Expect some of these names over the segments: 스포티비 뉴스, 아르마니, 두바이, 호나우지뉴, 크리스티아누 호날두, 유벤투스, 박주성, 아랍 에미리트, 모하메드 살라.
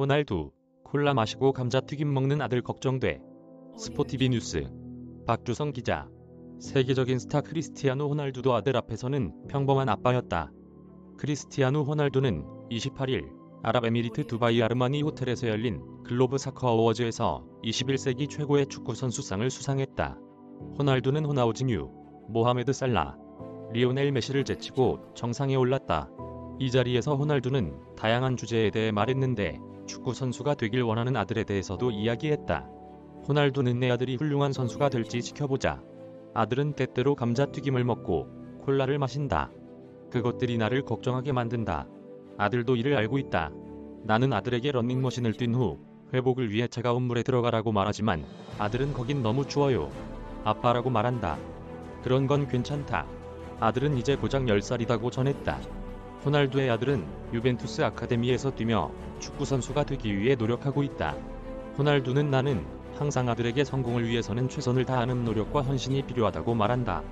호날두, 콜라 마시고 감자튀김 먹는 아들 걱정돼. 스포티비 뉴스 박주성 기자. 세계적인 스타 크리스티아누 호날두도 아들 앞에서는 평범한 아빠였다. 크리스티아누 호날두는 28일 아랍에미리트 두바이 아르마니 호텔에서 열린 글로브 사커 어워즈에서 21세기 최고의 축구선수상을 수상했다. 호날두는 호나우지뉴, 모하메드 살라, 리오넬 메시를 제치고 정상에 올랐다. 이 자리에서 호날두는 다양한 주제에 대해 말했는데 축구선수가 되길 원하는 아들에 대해서도 이야기했다. 호날두는 내 아들이 훌륭한 선수가 될지 지켜보자. 아들은 때때로 감자튀김을 먹고 콜라를 마신다. 그것들이 나를 걱정하게 만든다. 아들도 이를 알고 있다. 나는 아들에게 러닝머신을 뛴 후 회복을 위해 차가운 물에 들어가라고 말하지만 아들은 거긴 너무 추워요. 아빠라고 말한다. 그런 건 괜찮다. 아들은 이제 고작 10살이다고 전했다. 호날두의 아들은 유벤투스 아카데미에서 뛰며 축구선수가 되기 위해 노력하고 있다. 호날두는 나는 항상 아들에게 성공을 위해서는 최선을 다하는 노력과 헌신이 필요하다고 말한다.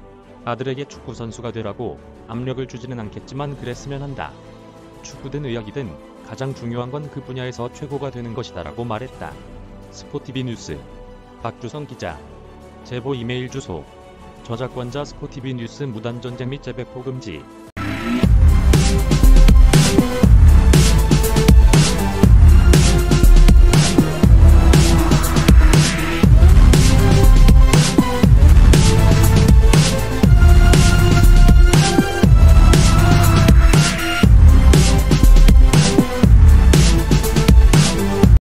아들에게 축구선수가 되라고 압력을 주지는 않겠지만 그랬으면 한다. 축구든 의학이든 가장 중요한 건 그 분야에서 최고가 되는 것이다라고 말했다. 스포티비 뉴스 박주성 기자. 제보 이메일 주소 저작권자 스포티비 뉴스 무단전쟁 및 재배포 금지.